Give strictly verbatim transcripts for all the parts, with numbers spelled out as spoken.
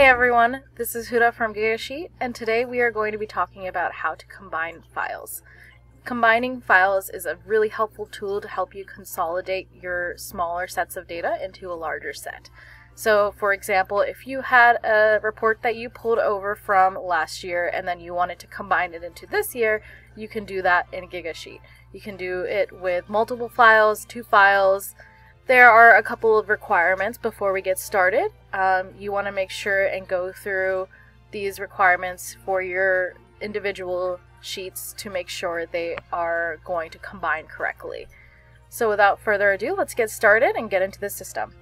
Hey everyone, this is Huda from GigaSheet, and today we are going to be talking about how to combine files. Combining files is a really helpful tool to help you consolidate your smaller sets of data into a larger set. So for example, if you had a report that you pulled over from last year and then you wanted to combine it into this year, you can do that in GigaSheet. You can do it with multiple files, two files. There are a couple of requirements before we get started. Um, you want to make sure and go through these requirements for your individual sheets to make sure they are going to combine correctly. So without further ado, let's get started and get into the system.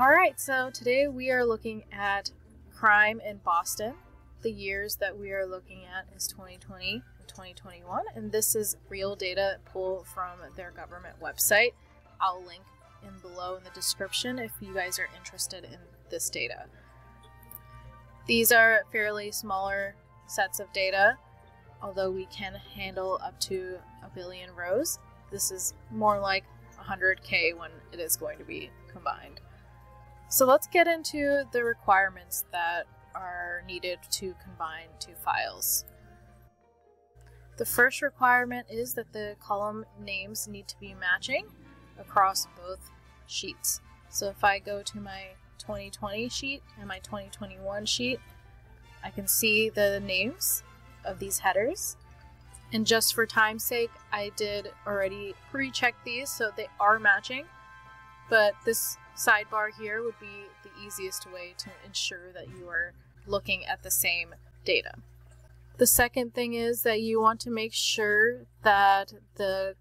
Alright, so today we are looking at crime in Boston. The years that we are looking at is twenty twenty. twenty twenty-one, and this is real data pulled from their government website. I'll link in below in the description if you guys are interested in this data. These are fairly smaller sets of data, although we can handle up to a billion rows. This is more like one hundred K when it is going to be combined. So let's get into the requirements that are needed to combine two files. The first requirement is that the column names need to be matching across both sheets. So if I go to my twenty twenty sheet and my twenty twenty-one sheet, I can see the names of these headers. And just for time's sake, I did already pre-check these so they are matching, but this sidebar here would be the easiest way to ensure that you are looking at the same data. The second thing is that you want to make sure that the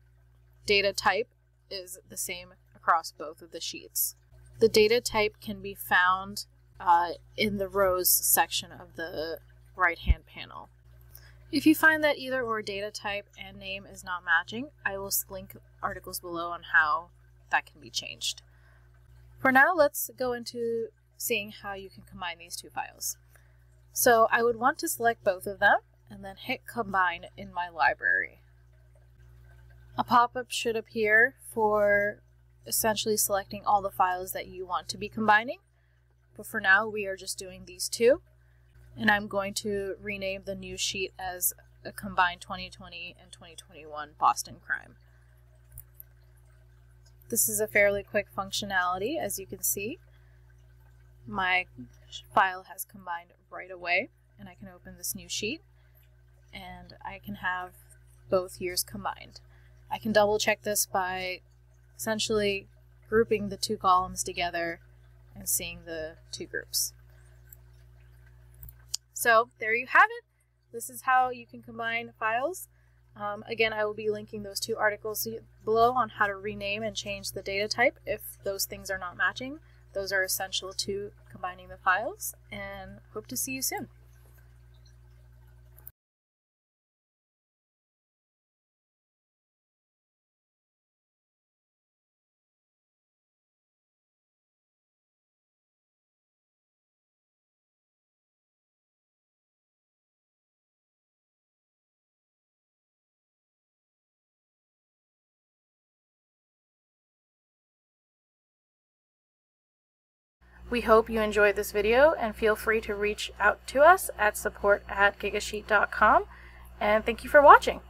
data type is the same across both of the sheets. The data type can be found uh, in the rows section of the right-hand panel. If you find that either or data type and name is not matching, I will link articles below on how that can be changed. For now, let's go into seeing how you can combine these two files. So I would want to select both of them and then hit combine in my library. A pop-up should appear for essentially selecting all the files that you want to be combining. But for now, we are just doing these two. And I'm going to rename the new sheet as a combined twenty twenty and twenty twenty-one Boston crime. This is a fairly quick functionality, as you can see. My file has combined right away, and I can open this new sheet and I can have both years combined. I can double check this by essentially grouping the two columns together and seeing the two groups. So there you have it. This is how you can combine files. Um, again, I will be linking those two articles below on how to rename and change the data type if those things are not matching. Those are essential to combining the files, and hope to see you soon. We hope you enjoyed this video, and feel free to reach out to us at support at gigasheet dot com, and thank you for watching.